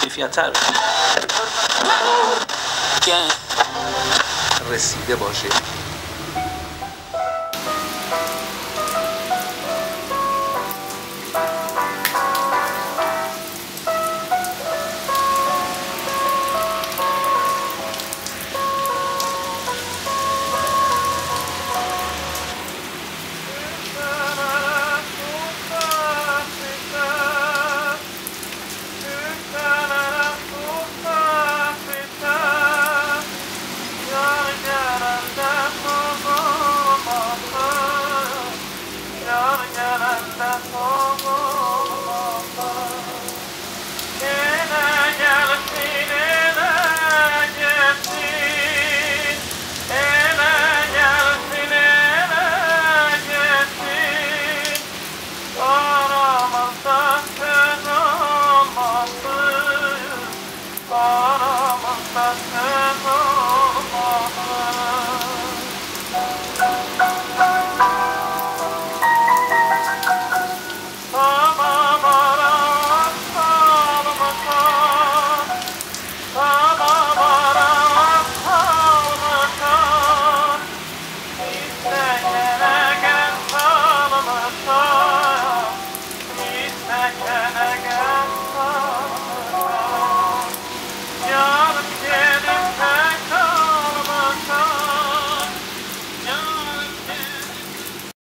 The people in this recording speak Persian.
کیفیت‌تر که رسیده باشه.